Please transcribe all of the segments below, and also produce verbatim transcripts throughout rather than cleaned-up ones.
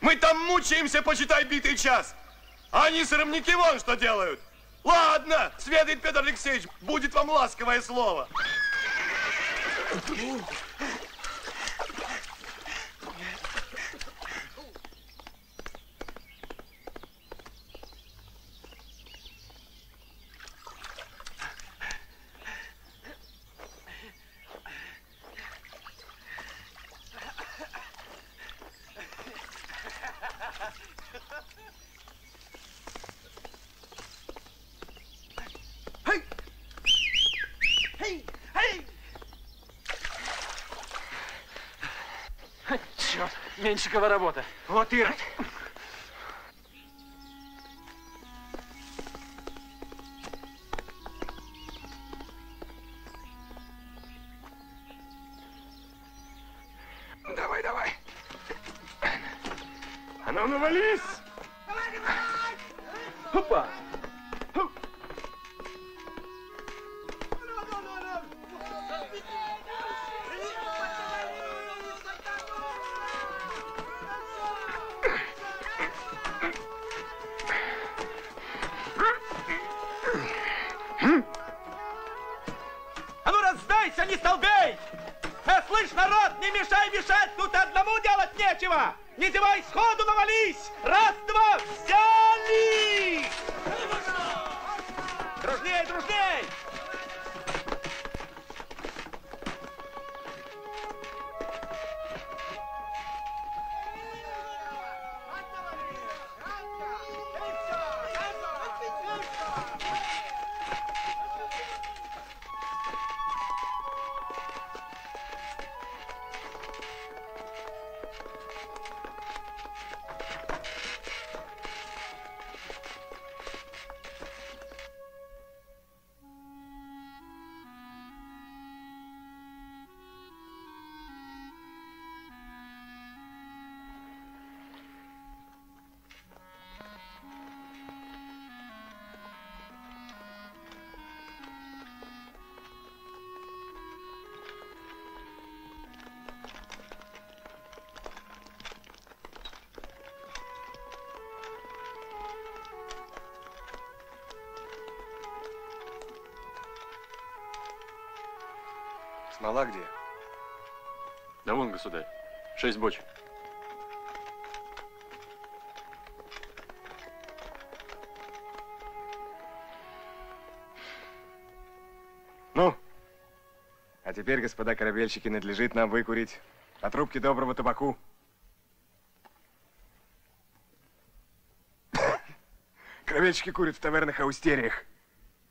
Мы там мучаемся, почитай, битый час. А они, срамники, вон что делают. Ладно, сведает Петр Алексеевич, будет вам ласковое слово. Меньшикова работа. Вот ирод. Давай, давай. А ну, навались. Опа. Смола где? Да вон, государь, шесть бочек. Ну, а теперь, господа корабельщики, надлежит нам выкурить по трубке доброго табаку. Корабельщики курят в тавернах аустериях.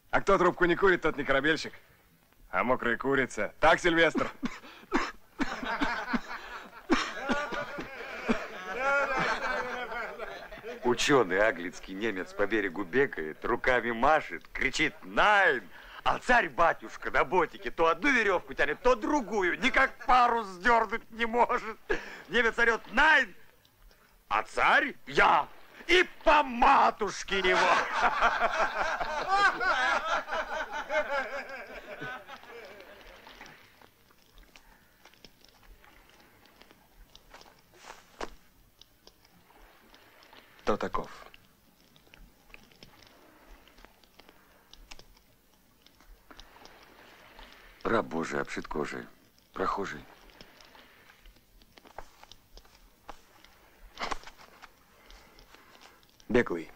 А кто трубку не курит, тот не корабельщик. А мокрая курица. Так, Сильвестр? Ученый аглицкий немец по берегу бегает, руками машет, кричит «Найн!», а царь-батюшка на ботике то одну веревку тянет, то другую, никак парус сдернуть не может. Немец орет «Найн!», а царь «Я!». и по матушке его. Кто таков? Раб Божий, обшит кожей, прохожий. Беглый.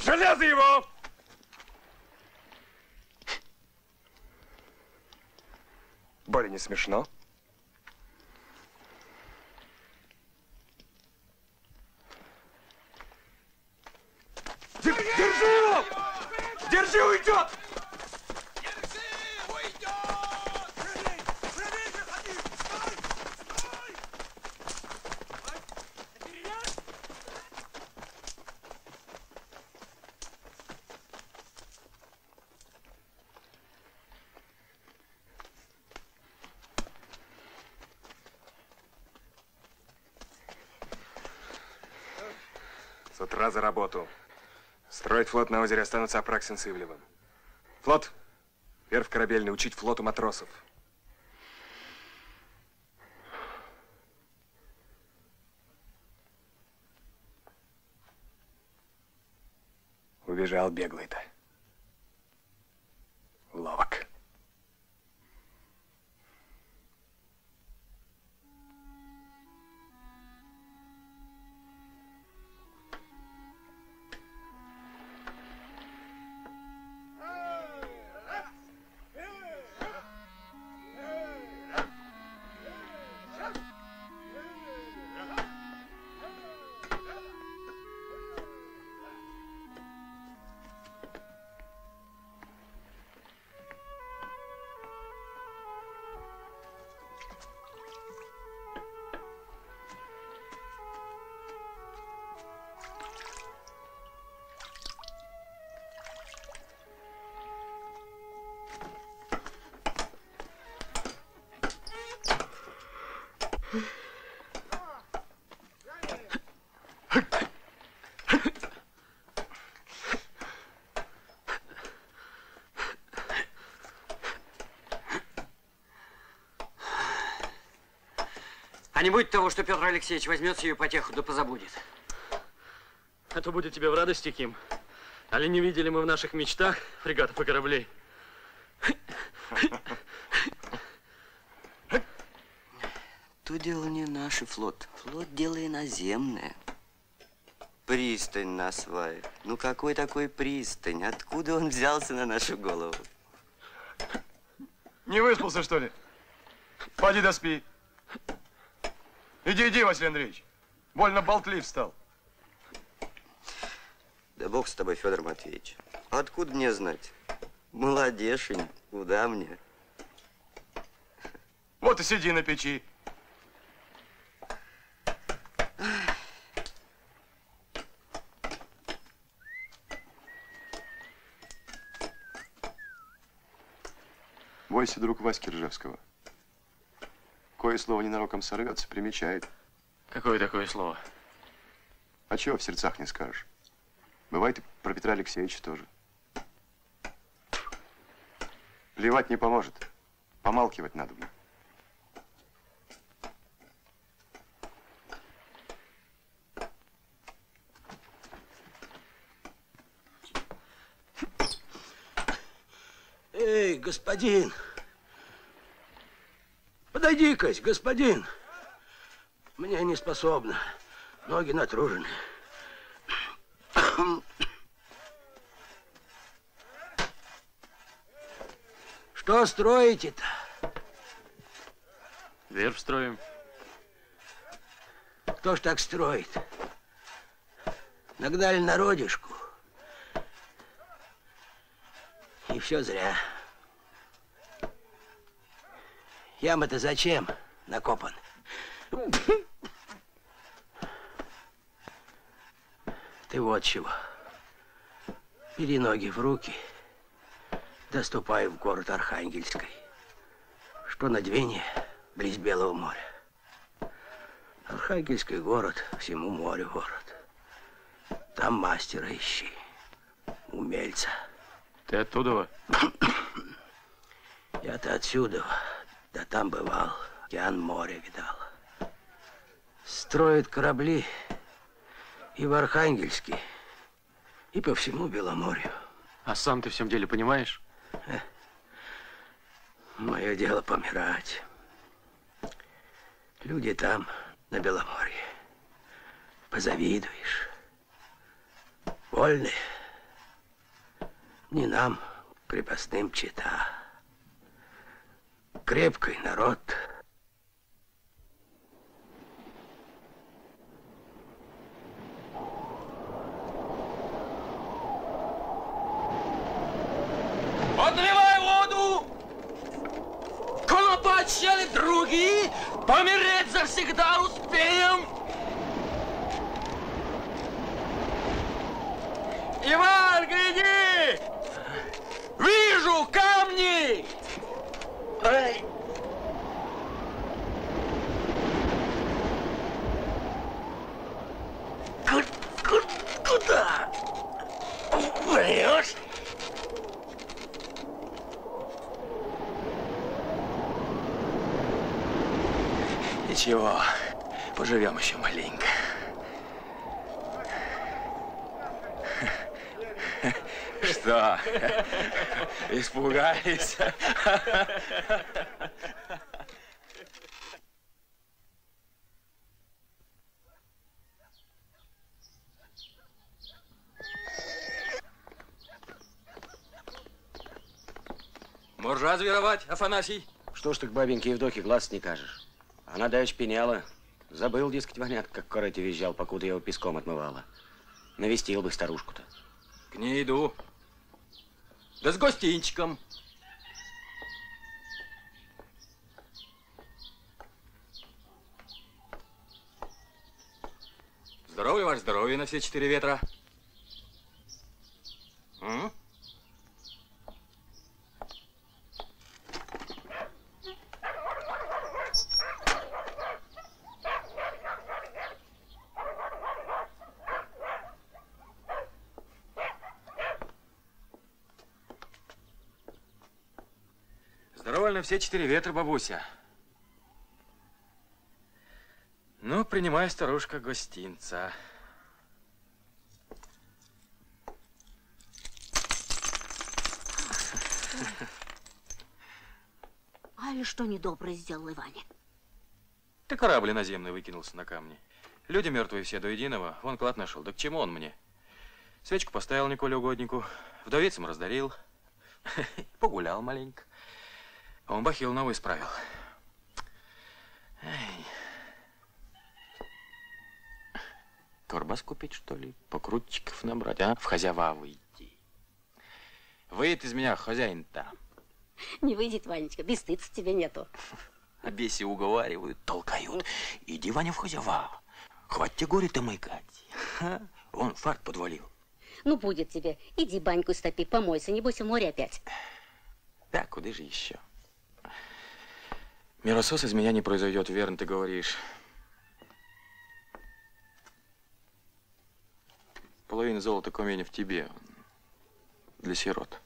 Железо его! Более не смешно. С утра за работу. Строить флот на озере останутся Апраксин с Ивлевым. Флот. Верфь корабельный. Учить флоту матросов. Убежал беглый-то. Ловок. А не будет того, что Петр Алексеевич возьмет ее потеху, да позабудет. Это будет тебе в радости, Ким. Али не видели мы в наших мечтах фрегатов и кораблей? То дело не наш флот. Флот дело иноземное. Пристань на свай. Ну какой такой пристань? Откуда он взялся на нашу голову? Не выспался, что ли? Поди доспи. Иди, иди, Василий Андреевич. Больно болтлив стал. Да бог с тобой, Федор Матвеевич. Откуда мне знать? Молодешень, куда мне? Вот и сиди на печи. Бойся, друг Васьки Ржевского. Кое слово ненароком сорвется, примечает. Какое такое слово? А чего в сердцах не скажешь? Бывает и про Петра Алексеевича тоже. Плевать не поможет. Помалкивать надо бы. Эй, господин! Подойди-кась, господин. Мне не способно. Ноги натружены. Что строите-то? Верфь строим. Кто ж так строит? Нагнали народишку. И все зря. Яма-то зачем накопан? Ты вот чего. Бери ноги в руки, доступай в город Архангельский, что на Двине, близ Белого моря. Архангельский город, всему морю город. Там мастера ищи, умельца. Ты оттуда? Я-то отсюда, да там бывал, океан море видал. Строят корабли и в Архангельске, и по всему Беломорью. А сам ты в всем деле понимаешь? Мое дело помирать. Люди там, на Беломорье, позавидуешь. Вольны. Не нам, крепостным чета. Крепкий народ. Подливай воду! Колопачили другие, помереть завсегда успеем! Иван, гляди! Вижу камни! Ай. Куда? Врешь? Ничего, поживем еще маленько. Что? Испугались? Муржа зверовать, Афанасий. Что ж ты к бабеньке Евдокии глаз не кажешь? Она давеча пеняла. Забыл, дескать, воняк, как короте визжал, покуда я его песком отмывала. Навестил бы старушку-то. К ней иду. Да с гостинчиком. Здоровье ваше, здоровье на все четыре ветра. М? Все четыре ветра, бабуся. Ну, принимай, старушка, гостинца. А и что недоброе сделал Иване? Ты корабль наземный выкинулся на камни. Люди мертвые все до единого. Вон клад нашел. Да к чему он мне? Свечку поставил Николе угоднику. Вдовицам раздарил. Погулял маленько. А он бахил новый исправил. Эй. Карбас купить, что ли? Покрутчиков набрать, а? В хозяева выйти. Выйдет из меня хозяин-то. Не выйдет, Ванечка, бесстыдца тебе нету. Обеси уговаривают, толкают. Иди, Ваня, в хозяева. Хватит горе-то мыкать. Он фарт подвалил. Ну, будет тебе. Иди баньку стопи, помойся, небось в море опять. Да, куда же еще? Миросос из меня не произойдет, верно ты говоришь. Половина золота Кумени в тебе. Для сирот.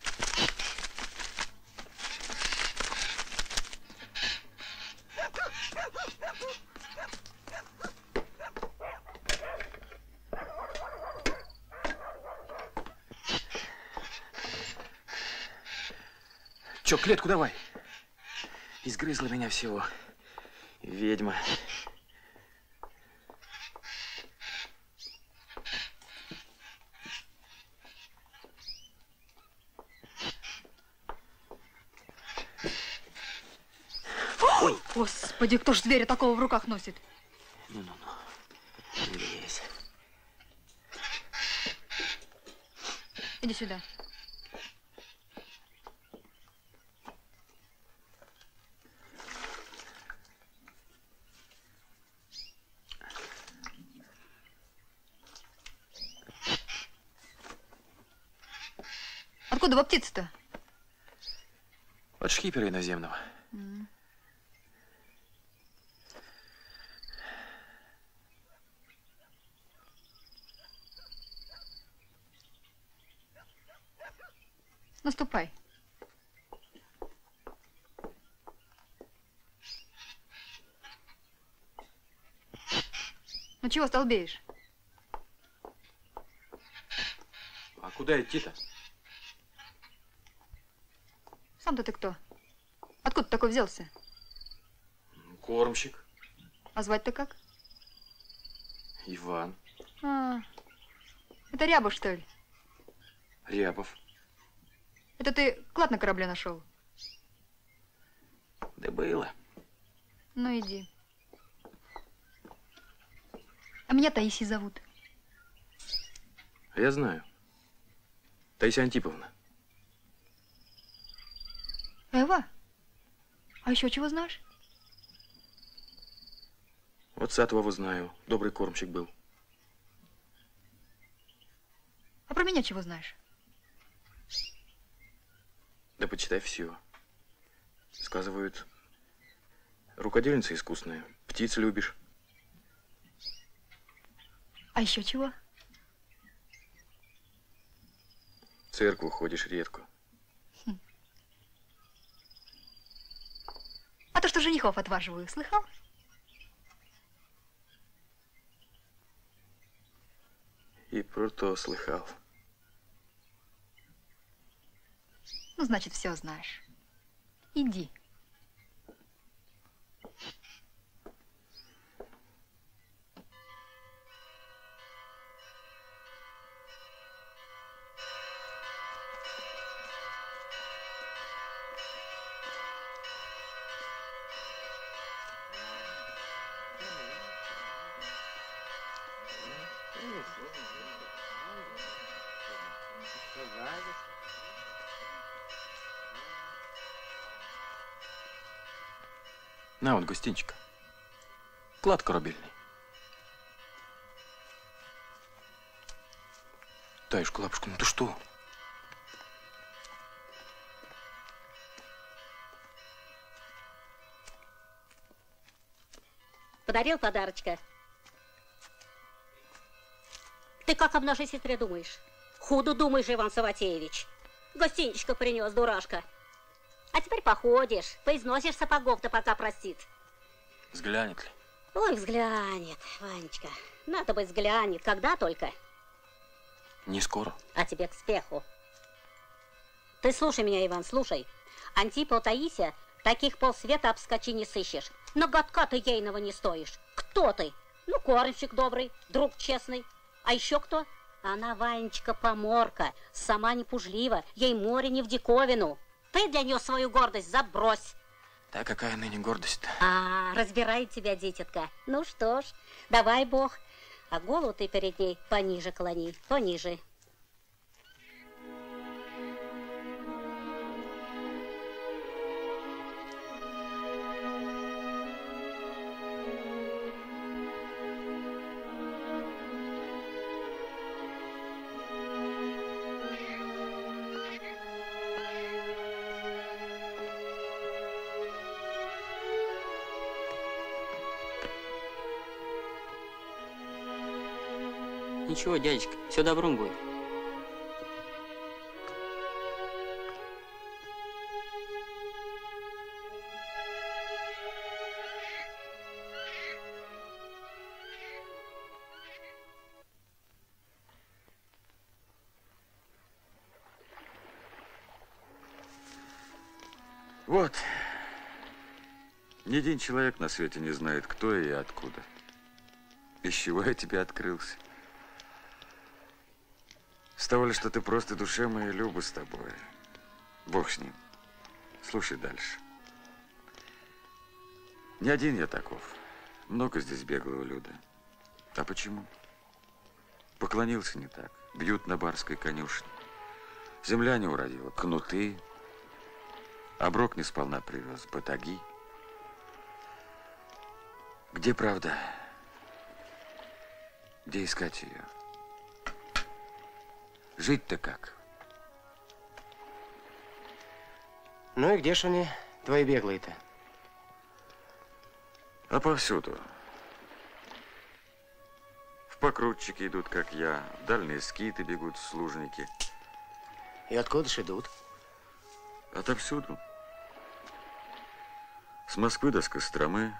Че, клетку давай. Изгрызла меня всего. Ведьма. Ой! Господи, кто ж зверя такого в руках носит? Ну-ну-ну. Лезь. Иди сюда. Откуда во птица-то? От шкипера иноземного. Mm. Наступай. Ну чего столбеешь? А куда идти-то? Сам-то ты кто? Откуда ты такой взялся? Кормщик. А звать-то как? Иван. А, это Рябов, что ли? Рябов. Это ты клад на корабле нашел? Да было. Ну иди. А меня Таисия зовут. Я знаю. Таисия Антиповна. Эва? А еще чего знаешь? Вот Сатвову знаю. Добрый кормщик был. А про меня чего знаешь? Да почитай все. Сказывают, рукодельница искусная, птиц любишь. А еще чего? В церкву ходишь редко. Хм. А то, что женихов отваживаю, слыхал? И про то слыхал. Ну, значит, все знаешь. Иди. На вот, гостинчик. Клад корабельный. Таюшка, лапушка, ну ты что? Подарил подарочка. Ты как об нашей сестре думаешь? Худо думаешь, Иван Саватеевич. Гостинчика принес, дурашка. А теперь походишь, поизносишь сапогов-то, пока простит. Взглянет ли? Ой, взглянет, Ванечка. Надо бы взглянет, когда только. Не скоро. А тебе к спеху. Ты слушай меня, Иван, слушай. Антипа, Таисия, таких полсвета обскочи не сыщешь. Ноготка ты ейного не стоишь. Кто ты? Ну, кормщик добрый, друг честный. А еще кто? Она, Ванечка, поморка, сама не пужлива, ей море не в диковину. Ты для нее свою гордость забрось. Да какая ныне гордость-то? А, разбирает тебя, дитятка. Ну что ж, давай, Бог. А голову ты перед ней пониже клони, пониже. Ничего, дядечка, все добром будет. Вот. Ни один человек на свете не знает, кто я и откуда. Из чего я тебе открылся. С того ли, что ты просто душе моей люба с тобой. Бог с ним. Слушай дальше. Не один я таков. Много здесь беглого люда. А почему? Поклонился не так. Бьют на барской конюшне. Земля не уродила. Кнуты. Оброк не сполна привез. Батаги. Где правда? Где искать ее? Жить-то как? Ну и где ж они, твои беглые-то? А повсюду. В покрутчики идут, как я, в дальние скиты бегут, служники. И откуда ж идут? Отовсюду. С Москвы до Костромы,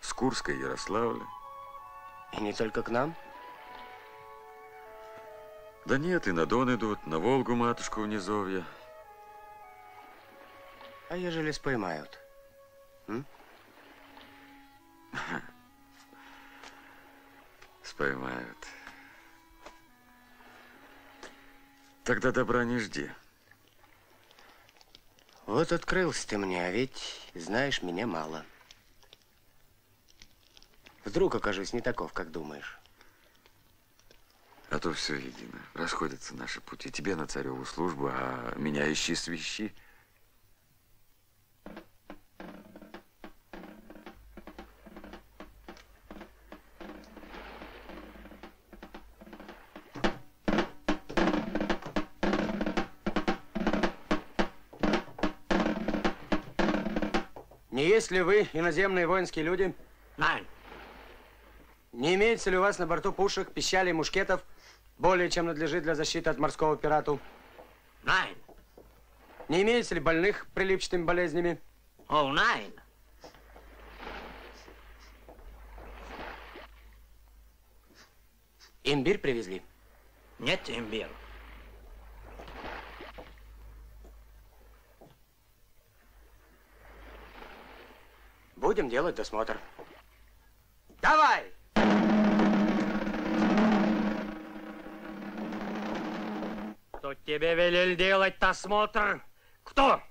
с Курска и Ярославля. И не только к нам? Да нет, и на Дон идут, на Волгу, матушку, в низовье. А ежели споймают? М? Споймают. Тогда добра не жди. Вот открылся ты мне, а ведь знаешь меня мало. Вдруг окажусь не таков, как думаешь. А то все едино. Расходятся наши пути. Тебе на цареву службу, а меня ищи свищи. Не есть ли вы иноземные воинские люди? Nein. Не имеется ли у вас на борту пушек, пищалей, мушкетов, более чем надлежит для защиты от морского пирату? Nein. Не имеется ли больных прилипчатыми болезнями? Oh, nein. Имбирь привезли? Нет, имбирь. Будем делать досмотр. Давай! Кто тебе велел делать досмотр? Кто?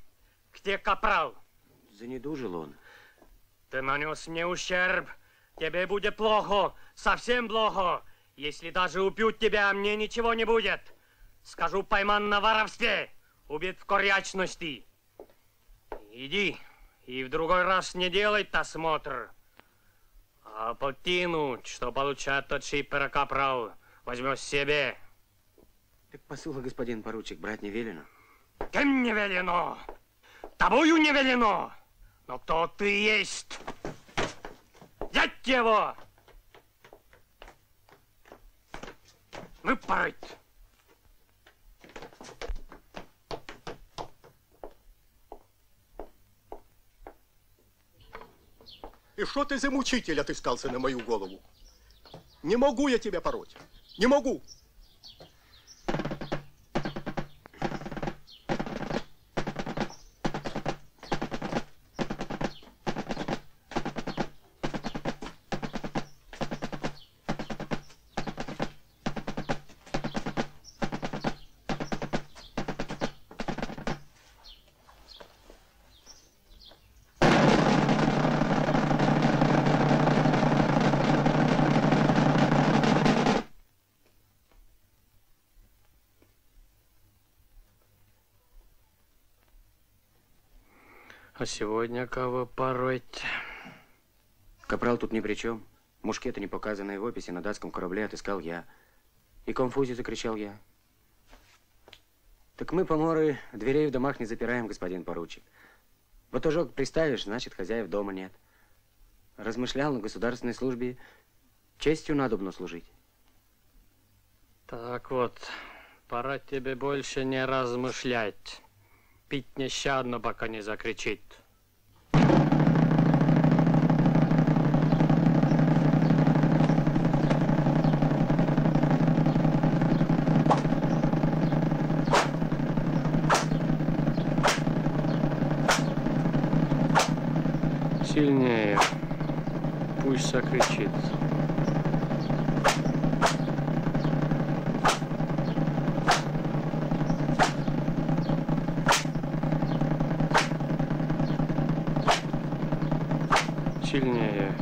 Где капрал? Занедужил он. Ты нанес мне ущерб. Тебе будет плохо, совсем плохо. Если даже убьют тебя, мне ничего не будет. Скажу, пойман на воровстве, убит в корячности. Иди. И в другой раз не делать досмотр. А полтину, что получат от шипера капрал, возьмешь себе. Так посуха, господин поручик, брать не велено. Кем не велено? Тобою не велено. Но кто ты есть? Взять его! Выпороть! И что ты за мучитель отыскался на мою голову? Не могу я тебя пороть. Не могу. Сегодня кого пороть? Капрал тут ни при чем. Мушкеты, не показанные в описи, на датском корабле отыскал я. И конфузи закричал я. Так мы, поморы, дверей в домах не запираем, господин поручик. Батужок приставишь, значит, хозяев дома нет. Размышлял на государственной службе. Честью надобно служить. Так вот, пора тебе больше не размышлять. Пить нещадно, пока не закричит. Сильнее. Пусть закричит. Сильнее,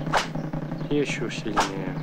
еще сильнее.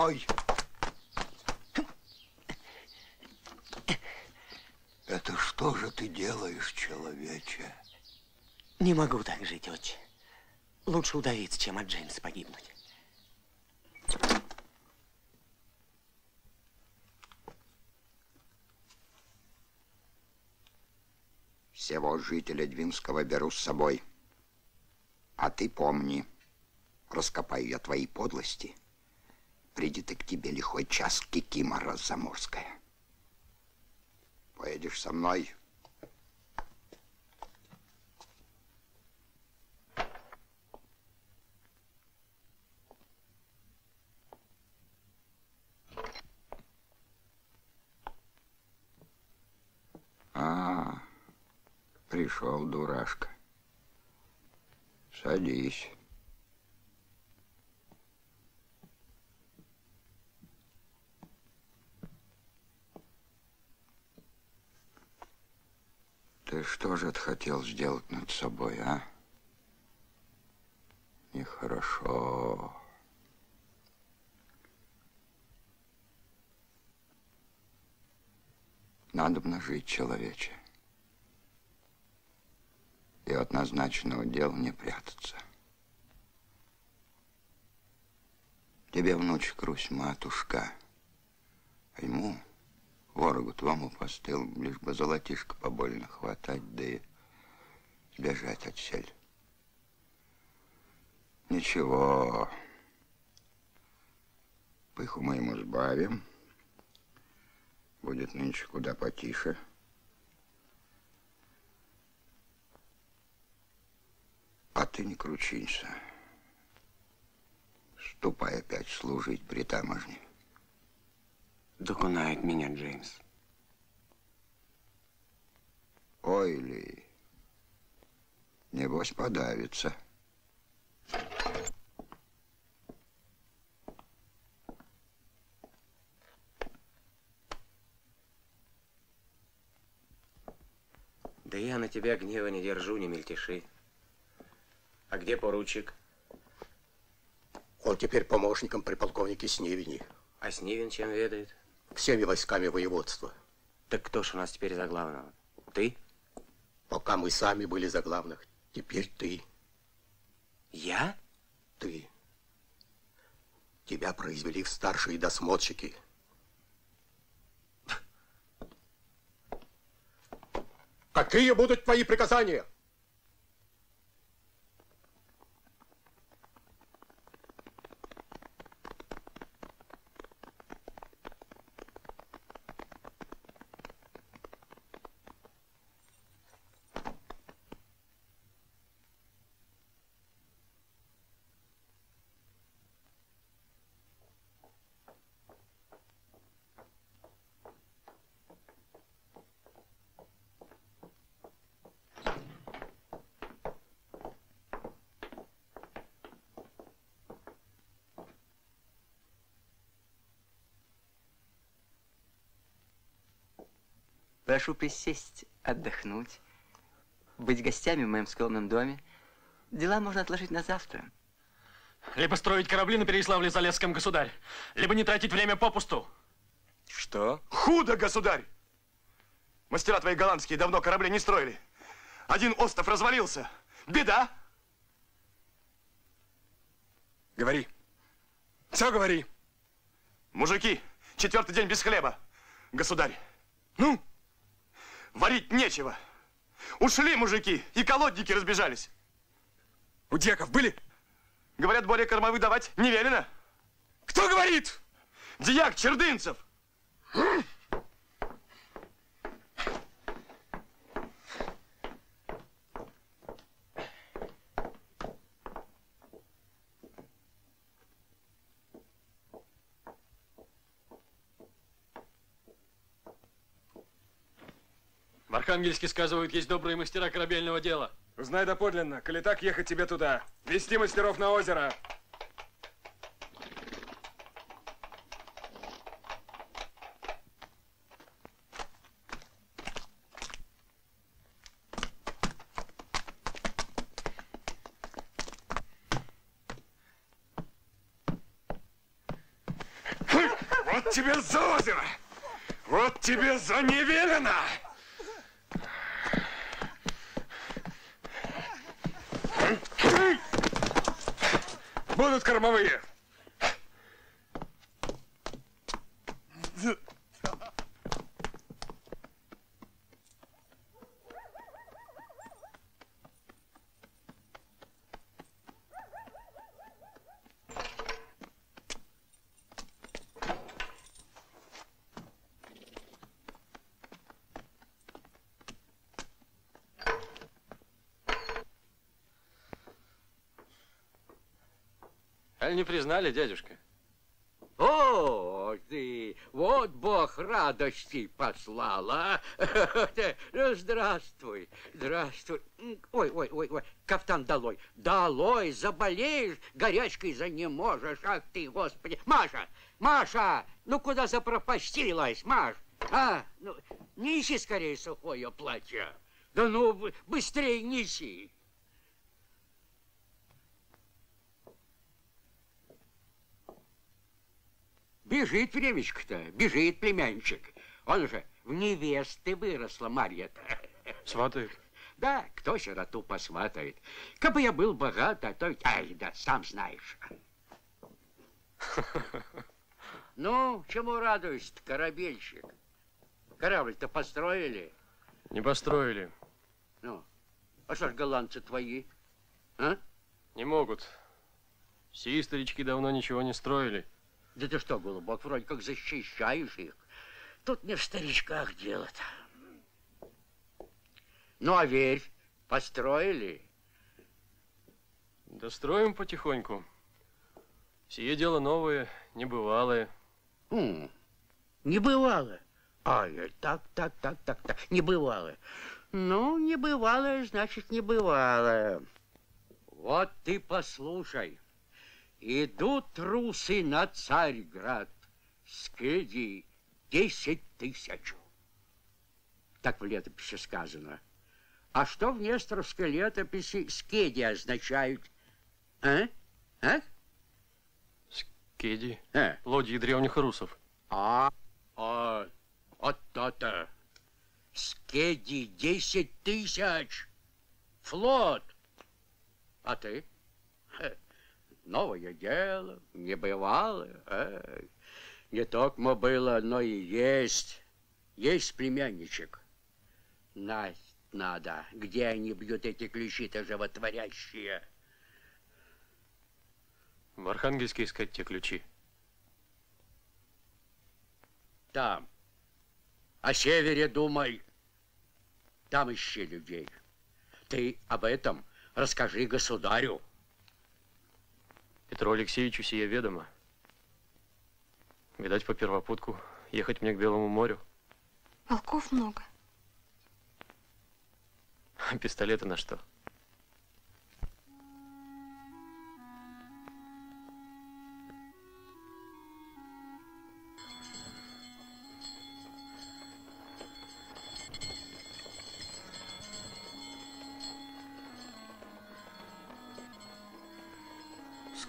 Ай! Это что же ты делаешь, человече? Не могу так жить, отче. Лучше удавиться, чем от Джеймса погибнуть. Всего жителя Двинского беру с собой. А ты помни, раскопаю я твои подлости, придет и к тебе лихой час Кикимора Заморская. Поедешь со мной? А, пришел дурашка. Садись. Ты что же ты хотел сделать над собой, а? Нехорошо. Надобно жить, человече. И от назначенного дела не прятаться. Тебе, внучек, Русь, матушка. А ему, ворогу твому, постыл, лишь бы золотишко побольно хватать, да и сбежать отсель. Ничего. Пыху мы ему сбавим. Будет нынче куда потише. А ты не кручинься. Ступай опять служить при таможне. Докунает меня Джеймс. Ой ли, небось подавится. Да я на тебя гнева не держу, не мельтеши. А где поручик? Он теперь помощником при полковнике Сневине. А Сневин чем ведает? Всеми войсками воеводства. Так кто ж у нас теперь за главного? Ты? Пока мы сами были за главных, теперь ты. Я? Ты. Тебя произвели в старшие досмотрщики. Какие будут твои приказания? Прошу присесть, отдохнуть, быть гостями в моем скромном доме. Дела можно отложить на завтра. Либо строить корабли на Переяславле-Залесском, государь, либо не тратить время попусту. Что? Худо, государь! Мастера твои голландские давно корабли не строили. Один остов развалился. Беда! Говори. Все говори. Мужики, четвертый день без хлеба. Государь. Ну? Варить нечего. Ушли мужики, и колодники разбежались. У дьяков были? Говорят, более кормовы давать не велено. Кто говорит? Дьяк Чердынцев. В Архангельске, сказывают, есть добрые мастера корабельного дела. Узнай доподлинно, коли так, ехать тебе туда. Вести мастеров на озеро. Вот тебе за озеро! Вот тебе за Невелино! Будут кормовые! Не признали, дядюшка? О, ты! Вот Бог радости послала! Здравствуй, здравствуй! Ой, ой, ой, ой, кафтан долой! Долой, заболеешь, горячкой за не можешь! Ах ты, Господи! Маша! Маша! Ну куда запропастилась, Маш? А? Ну, неси скорее сухое платье! Да ну, быстрее неси! Бежит времечко-то, бежит племянчик. Он же в невесты выросла, Марья-то. Сватает? Да, кто сироту посватает. Как бы я был богат, а то... Ай, да, сам знаешь. Ну, чему радуешься-то, корабельщик? Корабль-то построили? Не построили. Ну, а что ж голландцы твои? А? Не могут. Все старички давно ничего не строили. Да ты что, голубок, вроде как защищаешь их. Тут не в старичках дело-то. Ну, а верь, построили? Да строим потихоньку. Сие дело новое, небывалое. М-м, небывалое? Ай, так, так, так, так, так, небывалое. Ну, небывалое, значит, небывалое. Вот ты послушай. Идут русы на Царьград, скиди десять тысяч. Так в летописи сказано. А что в Несторской летописи скиди означают? А? А? Скиди? А? Лодьи древних русов. А, а, вот то-то. Скиди десять тысяч. Флот. А ты? Новое дело, небывалое, эй. Не токмо было, но и есть. Есть племянничек. Насть надо, где они бьют эти ключи-то животворящие. В Архангельске искать те ключи. Там. О севере думай. Там ищи людей. Ты об этом расскажи государю. Петру Алексеевичу сие ведомо. Видать, по первопутку ехать мне к Белому морю. Волков много. А пистолеты на что?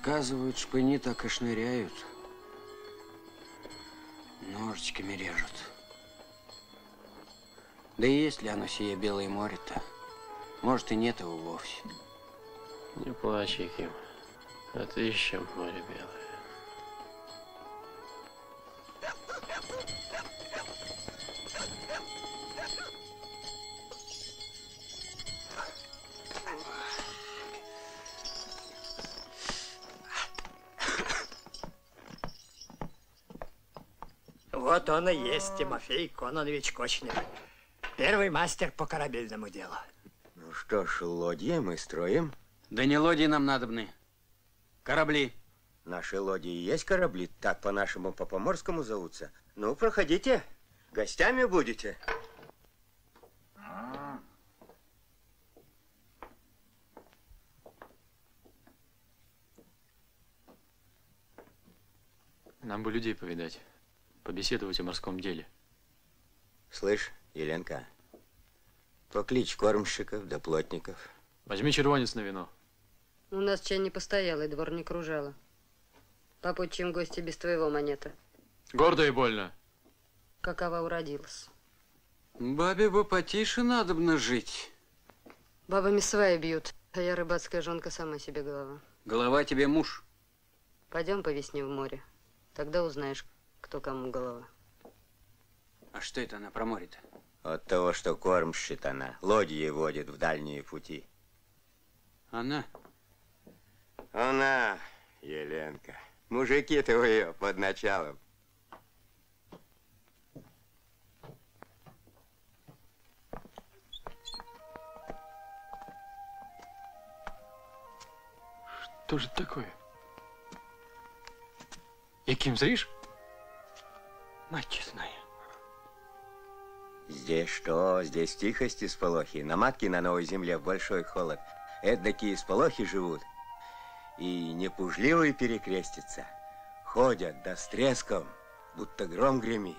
Сказывают, шпыни так и шныряют, ножичками режут. Да и есть ли оно сие Белое море-то? Может, и нет его вовсе. Не плачь, Яким, отыщем море белое. Вот он и есть Тимофей Кононович Кочнев, первый мастер по корабельному делу. Ну что ж, лодьи мы строим. Да не лодьи нам надобны, корабли. Наши лодьи и есть корабли, так по-нашему, по-поморскому зовутся. Ну, проходите, гостями будете. Нам бы людей повидать. Побеседовать о морском деле. Слышь, Еленка, покличь кормщиков да плотников. Возьми червонец на вино. У нас чай не постоялый, двор не кружала. Попутчим гости без твоего монета. Гордо и больно. Какова уродилась. Бабе бы потише надобно жить. Бабами сваи бьют, а я рыбацкая жонка, сама себе голова. Голова тебе муж. Пойдем по весне в море. Тогда узнаешь, кто кому голова. А что это она про море-то? От того, что кормщит она. Лодьи водит в дальние пути. Она? Она, Еленка. Мужики-то у ее под началом. Что же такое? Яким, зришь? Мать честная. Здесь что? Здесь тихость и сполохи. На матке на новой земле в большой холод. Эдакие сполохи живут. И непужливые перекрестятся. Ходят, да с треском, будто гром гремит.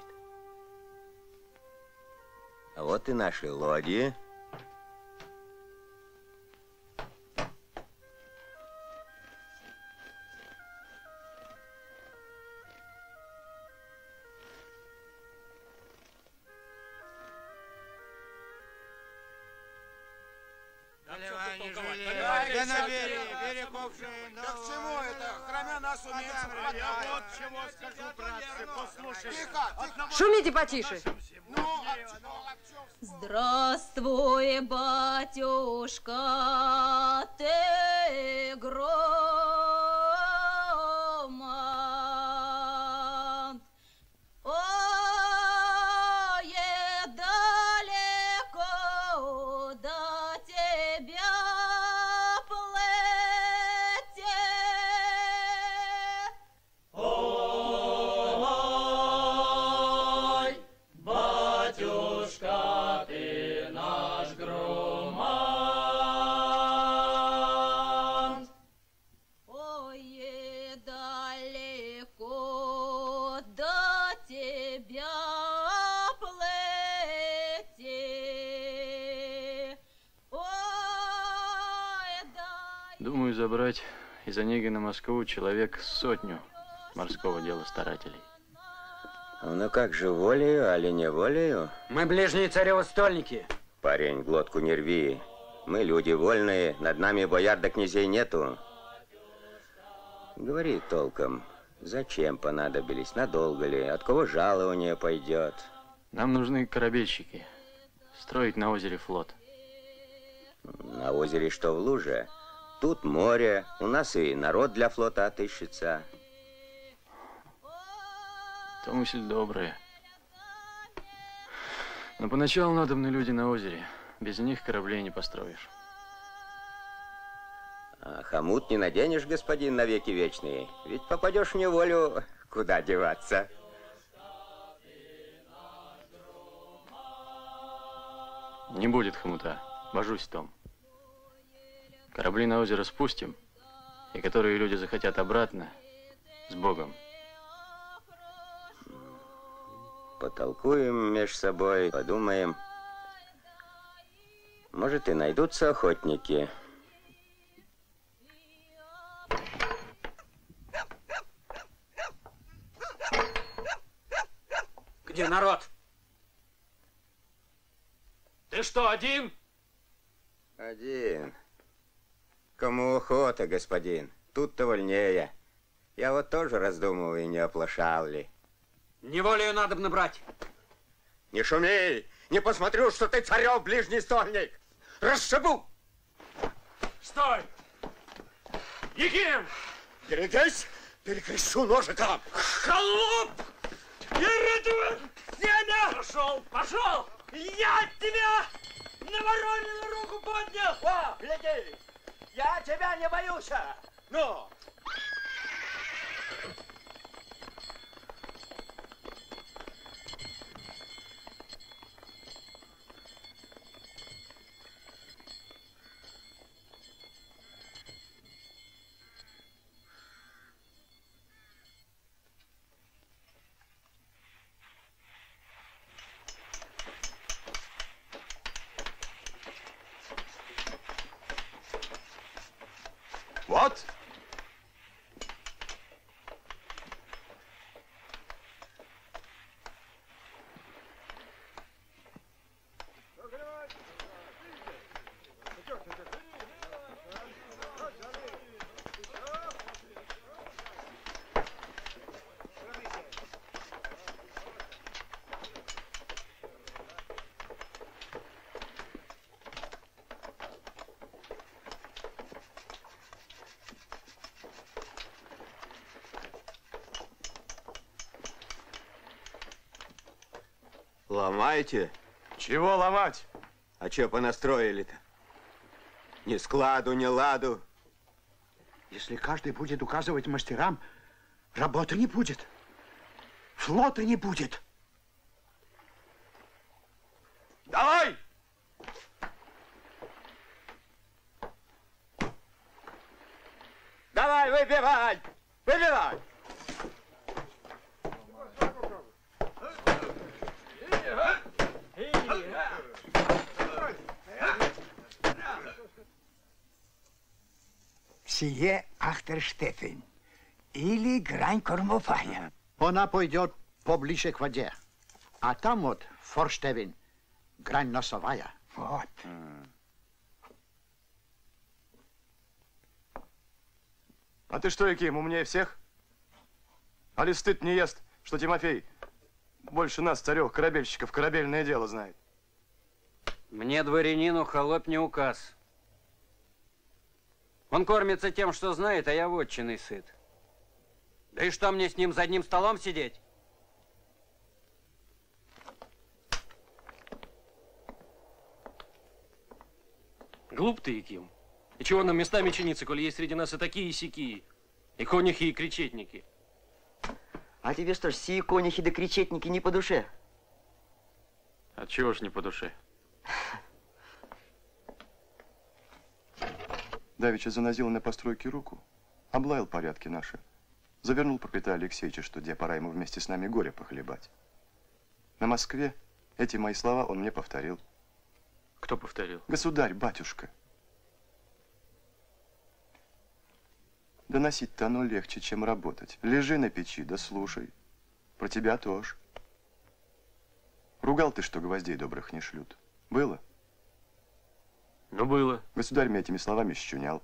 А вот и наши лодьи. Шумите потише. Здравствуй, батюшка, ты грома. Ое, далеко до тебя плетет. Думаю, забрать из Онегина Москву человек сотню морского дела старателей. Ну как же, волею, али не волею? Мы ближние царево стольники. Парень, глотку не рви. Мы люди вольные, над нами бояр да князей нету. Говори толком, зачем понадобились, надолго ли, от кого жалование пойдет? Нам нужны корабельщики, строить на озере флот. На озере что в луже? Тут море, у нас и народ для флота отыщется. Это мысль добрая. Но поначалу надобны люди на озере. Без них кораблей не построишь. А хомут не наденешь, господин, на веки вечные. Ведь попадешь в неволю, куда деваться? Не будет хомута, божусь в том. Корабли на озеро спустим, и которые люди захотят обратно, с Богом. Потолкуем меж собой, подумаем. Может, и найдутся охотники. Где народ? Ты что, один? Один. Кому охота, господин. Тут-то вольнее. Я вот тоже раздумывал, и не оплошал ли. Неволею надо бы набрать. Не шуми! Не посмотрю, что ты царев ближний стольник! Расшибу! Стой! Егин! Берегись! Перекрещу ножиком! Холоп! Передвинь! Сена! Пошел! Пошел! Я тебя на воронину руку поднял! О, гляди! Я тебя не боюсь! Ну! Ломаете? Чего ломать? А чё понастроили-то? Ни складу, ни ладу. Если каждый будет указывать мастерам, работы не будет, флота не будет. Давай! Давай, выбивай! Выбивай! Сие Ахтерштефен, или грань кормовая. Она пойдет поближе к воде, а там вот Форштевен, грань носовая. Вот. А ты что, Яким, умнее всех? А ли стыд не ест, что Тимофей больше нас, царёх корабельщиков, корабельное дело знает? Мне, дворянину, холоп не указ. Он кормится тем, что знает, а я вотчиной сыт. Да и что мне с ним за одним столом сидеть? Глуп ты, Яким. И чего нам местами чиниться, коль есть среди нас и такие, и сякие, и конюхи, и кречетники? А тебе что ж, сии конюхи да кречетники не по душе? А чего ж не по душе? Давеча занозил на постройке руку, облаял порядки наши. Завернул про Петра Алексеевича, что где пора ему вместе с нами горе похлебать. На Москве эти мои слова он мне повторил. Кто повторил? Государь, батюшка. Доносить-то оно легче, чем работать. Лежи на печи, да слушай. Про тебя тоже. Ругал ты, что гвоздей добрых не шлют. Было? Ну, было. Государь меня этими словами щунял.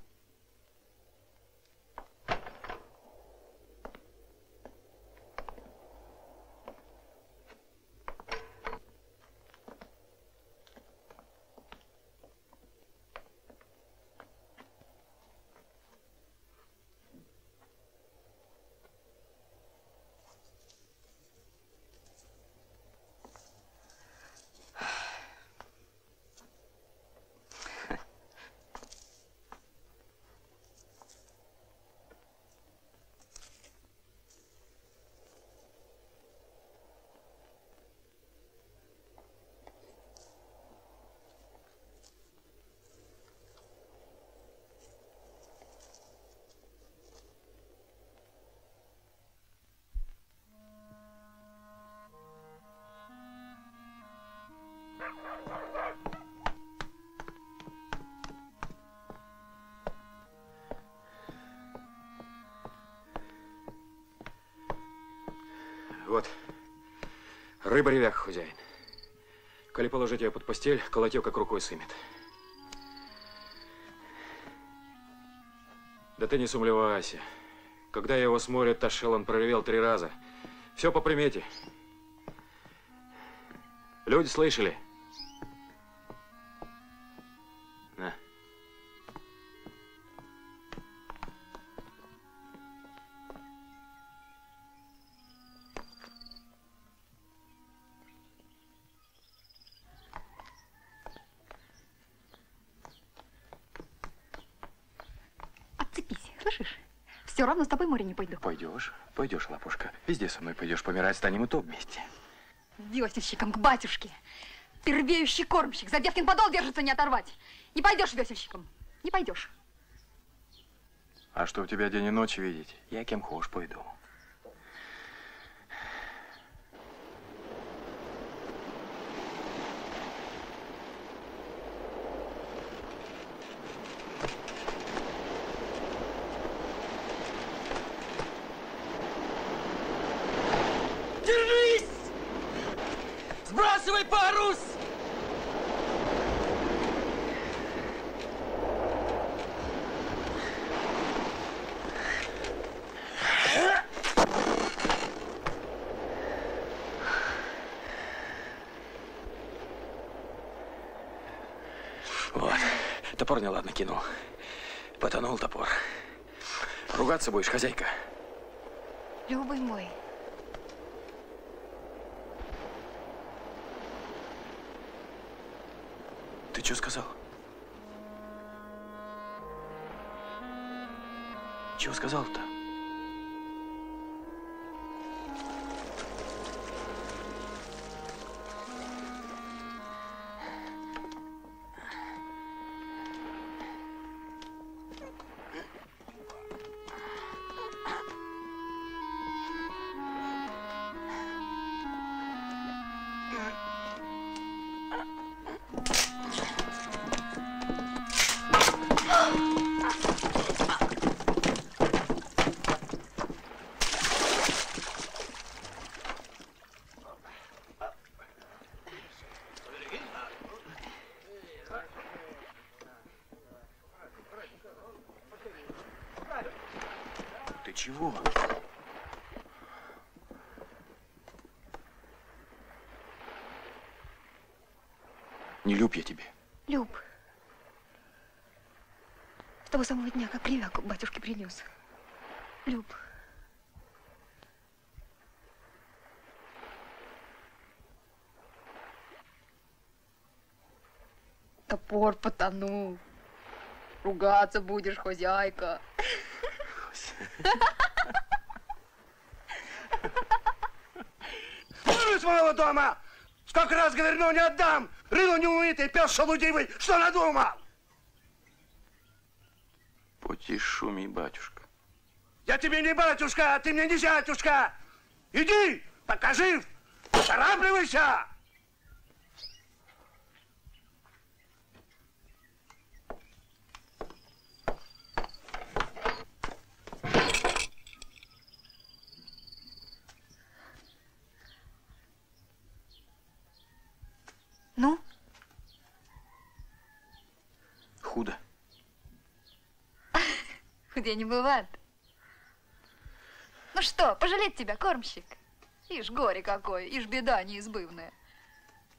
Вот, рыба ревяха, хозяин. Коли положить ее под постель, колотье как рукой сымет. Да ты не сумлевайся. Когда я его с моря тошел, он проревел три раза. Все по примете. Люди слышали? На. Все равно с тобой в море не пойду. Пойдешь, пойдешь, лапушка. Везде со мной пойдешь, помирать станем и то вместе. Весельщиком к батюшке. Первеющий кормщик. За девкин подол держится, не оторвать. Не пойдешь весельщиком. Не пойдешь. А что у тебя день и ночь видеть? Я кем хошь пойду. Топор неладно кинул. Потонул топор. Ругаться будешь, хозяйка? Любый мой. что сказал? Чего сказал-то? Чего? Не люб я тебе. Люб. С того самого дня, как привяку батюшке принес. Люб. Топор потонул. Ругаться будешь, хозяйка. Дура своего дома! Сколько раз говорю, не отдам! Рыло неумытый, пес шелудивый, что надумал? Потише шуми, батюшка. Я тебе не батюшка, а ты мне не зятюшка! Иди, покажи, поторапливайся! Ну? Худо. Худо не бывает. Ну что, пожалеть тебя, кормщик? Ишь, горе какое, ишь, беда неизбывная.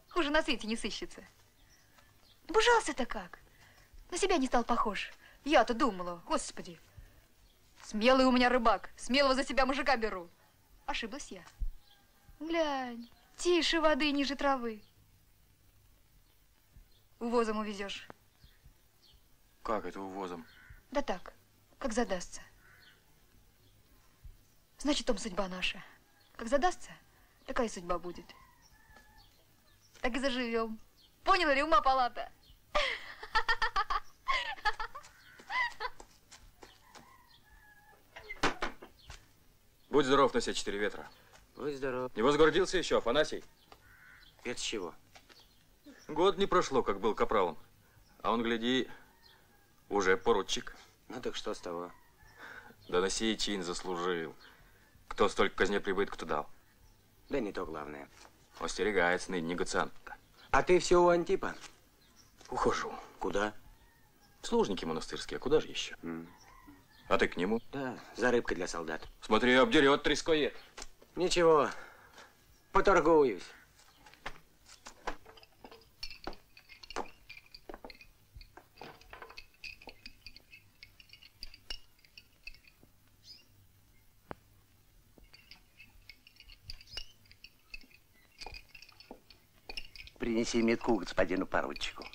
Хуже на свете не сыщется. Бужался-то как? На себя не стал похож. Я-то думала, господи. Смелый у меня рыбак, смелого за себя мужика беру. Ошиблась я. Глянь, тише воды ниже травы. Увозом увезешь. Как это увозом? Да так, как задастся. Значит, там судьба наша. Как задастся, такая и судьба будет. Так и заживем. Поняла ли, ума палата? Будь здоров на все четыре ветра. Будь здоров. Не возгордился еще, Афанасий? Это с чего? Год не прошло, как был капралом, а он, гляди, уже поручик. Ну так что с того? Да на сей чин заслужил. Кто столько казне прибыт, кто дал. Да не то главное. Остерегается ныне негациант-то. А ты все у Антипа? Ухожу. Куда? В служники монастырские, а куда же еще? Mm. А ты к нему? Да, за рыбкой для солдат. Смотри, обдерет треское. Ничего, поторгуюсь. Принеси метку господину поручику.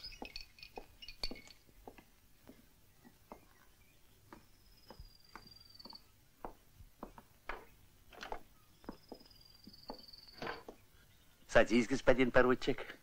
Садись, господин поручик.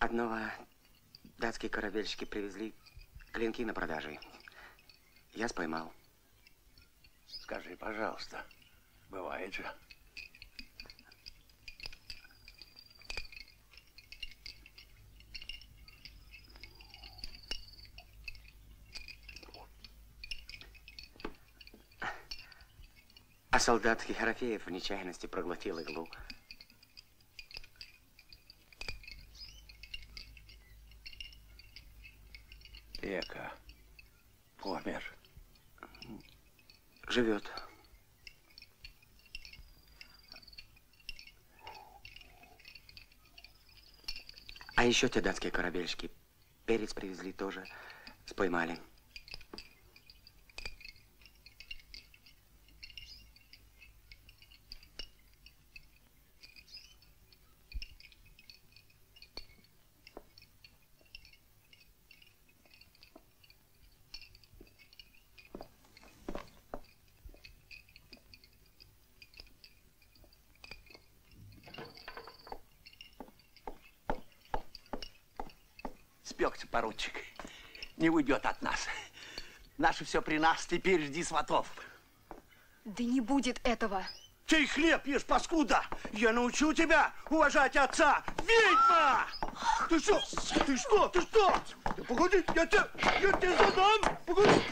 Одного датские корабельщики привезли клинки на продажу. Я споймал. Скажи, пожалуйста, бывает же. А солдат Херофеев в нечаянности проглотил иглу. человека. Помер. Живет. А еще те датские корабельщики. Перец привезли тоже, споймали. Поручик, не уйдет от нас. Наши все при нас, теперь жди сватов. Да не будет этого. Ты хлеб ешь, паскуда! Я научу тебя уважать отца! Ведьма! Ты что? Ты что? Ты что? Да погоди, я тебя, я тебя задам! Погоди!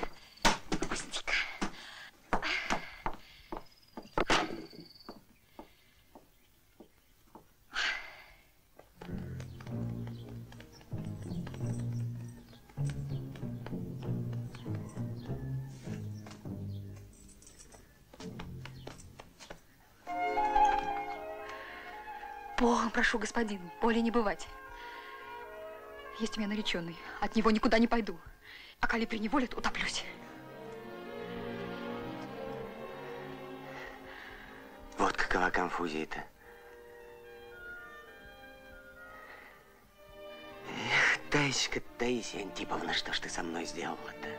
Прошу, господин, более не бывать. Есть у меня нареченный, от него никуда не пойду. А коли приневолят, утоплюсь. Вот какова конфузия-то. Эх, Таисия, Таисия Антиповна, что ж ты со мной сделала-то?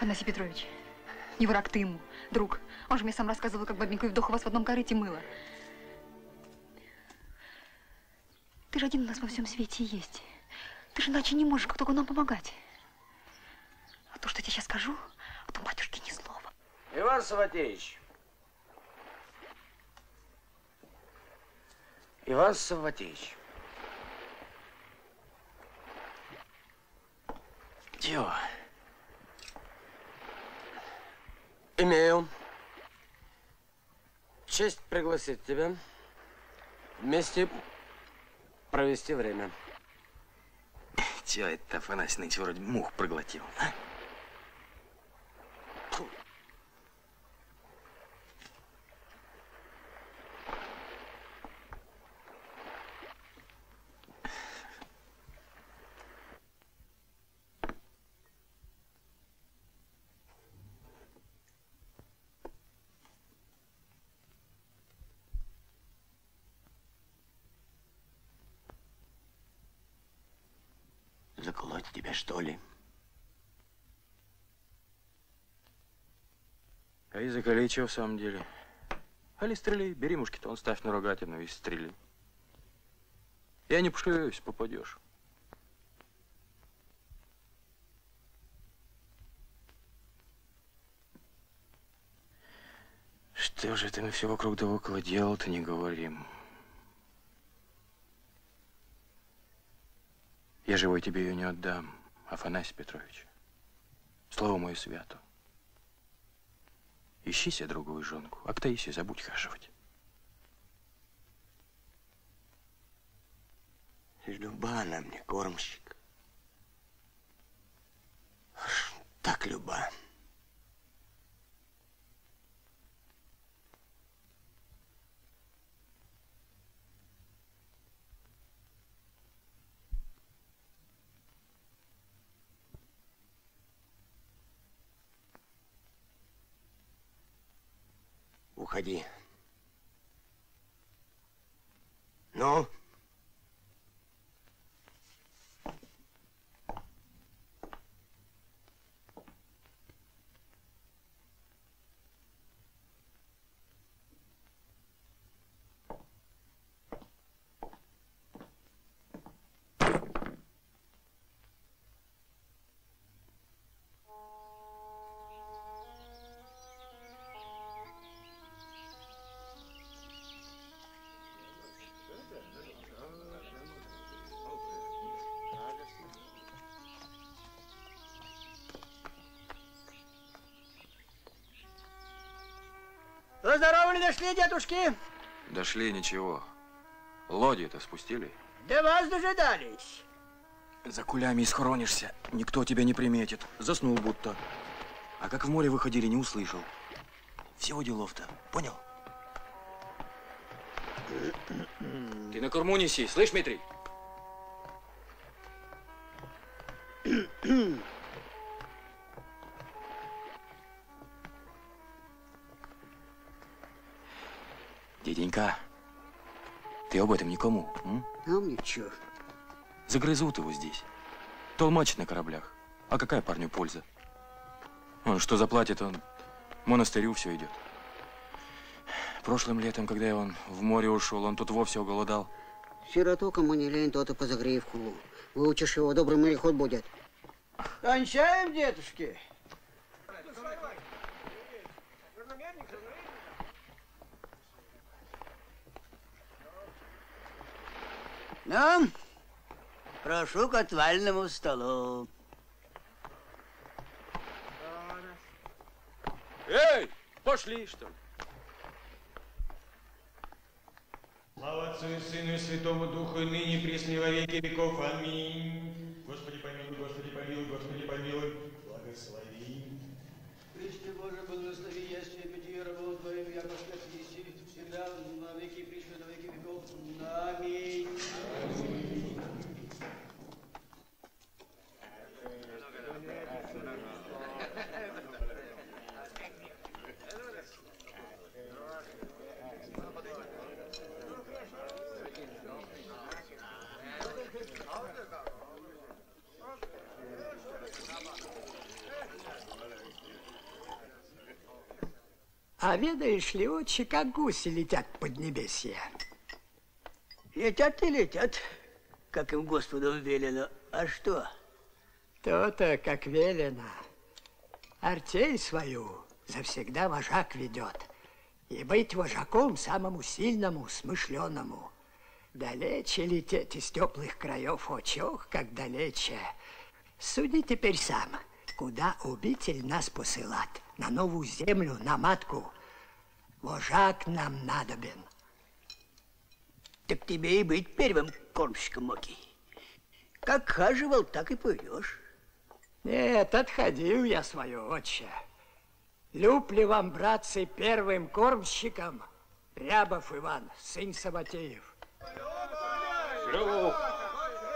Анасий Петрович, не враг ты ему, друг. Он же мне сам рассказывал, как бабенька Евдоха вас в одном корыте мыла. Ты же один у нас во всем свете есть. Ты же иначе не можешь, как только нам помогать. А то, что я тебе сейчас скажу, а то батюшке ни слова. Иван Саватеевич. Иван Саватеевич. Дело. Имею честь пригласить тебя вместе провести время. Чего это, Афанасий Ныч, вроде мух проглотил, а? Заколоть тебя, что ли? А и заколи чего в самом деле? Али стрели, бери мушкетон, ставь на рогатину и стрели. Я не пошевелюсь, попадешь. Что же ты, мы все вокруг да около дела-то не говорим. Я живой тебе ее не отдам, Афанасий Петрович. Слово мое свято. Ищи себе другую женку, а к Таисе забудь хаживать. Люба она мне, кормщик. Аж так люба. Уходи. Ну? Здорово ли дошли, дедушки? Дошли, ничего. Лодью-то спустили? Да вас дожидались. За кулями и схоронишься, никто тебя не приметит. Заснул будто. А как в море выходили, не услышал. Всего делов-то, понял? Ты на корму неси, слышь, Дмитрий? Деденька, ты об этом никому, м? Ну, ничего. Загрызут его здесь. Толмачат на кораблях. А какая парню польза? Он что заплатит, он монастырю все идет. Прошлым летом, когда он в море ушел, он тут вовсе оголодал. Сироту, кому не лень, то-то позагрей в кулу. Выучишь его, добрый мореход будет. Кончаем, детушки! Ну, прошу к отвальному столу. Эй, пошли, что ли? Слава Отцу и Сыну и Святому Духу, и ныне, присно, во веки веков. Аминь. Господи помилуй, Господи помилуй, Господи помилуй, благослови. Причте Боже, благослови, ясное питье рабов Твоим, яко свят еси, всегда, на веки и присно, на веки веков. Аминь. Аминь. А ведаешь ли, отче, как гуси летят в поднебесье? Летят и летят, как им Господом велено. А что? То-то, как велено. Артель свою завсегда вожак ведет. И быть вожаком самому сильному, смышленому. Далече лететь из теплых краев, очох, как далече. Суди теперь сам, куда убитель нас посылат. На новую землю, на матку. Вожак нам надобен. Так тебе и быть первым кормщиком моги. Как хаживал, так и пойдешь. Нет, отходил я свое, отче. Люб ли вам, братцы, первым кормщиком Рябов Иван, сын Саватеев? Люб.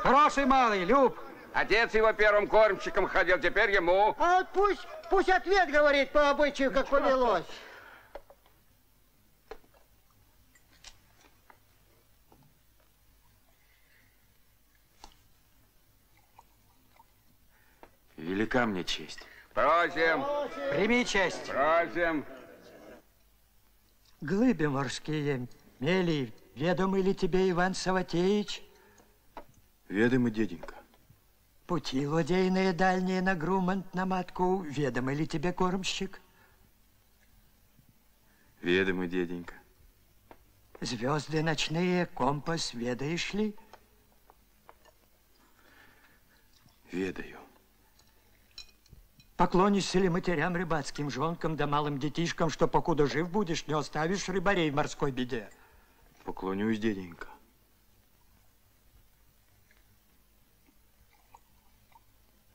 Хороший малый, Люб. Отец его первым кормщиком ходил, теперь ему. А вот пусть, пусть ответ говорит по обычаю, как повелось. Велика мне честь. Просим. Прими честь. Просим. Глыби морские, мели, ведомы ли тебе, Иван Саватеевич? Ведомы, деденька. Пути лодейные дальние на грумант, на матку, ведомы ли тебе, кормщик? Ведомы, деденька. Звезды ночные, компас, ведаешь ли? Ведаю. Поклонишься ли матерям рыбацким, жонкам да малым детишкам, что покуда жив будешь, не оставишь рыбарей в морской беде? Поклонюсь, деденька.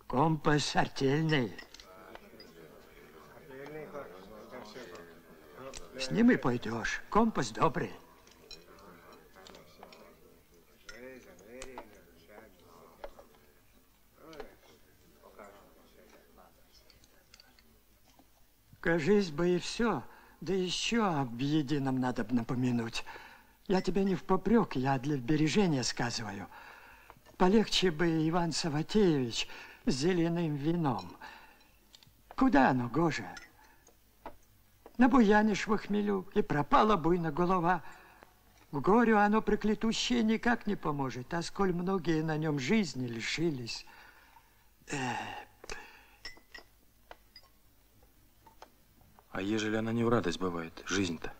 Компас артельный. С ним и пойдешь. Компас добрый. Кажись бы и все, да еще об едином надо бы напомянуть. Я тебе не в попрек, я для бережения сказываю. Полегче бы, Иван Саватеевич, с зеленым вином. Куда оно, гоже? Набуянишь в хмелю, и пропала буйна голова. В горю оно проклятущее никак не поможет, а сколь многие на нем жизни лишились. А ежели она не в радость бывает, жизнь-то?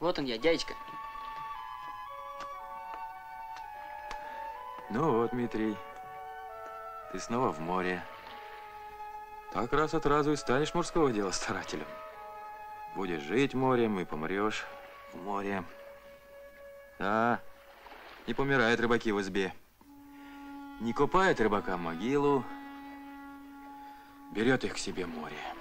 Вот он я, дядечка. Ну вот, Дмитрий, ты снова в море. Так раз от разу и станешь морского дела старателем. Будешь жить морем и помрешь в море. Да, не помирают рыбаки в избе. Не копает рыбака могилу, берет их к себе море.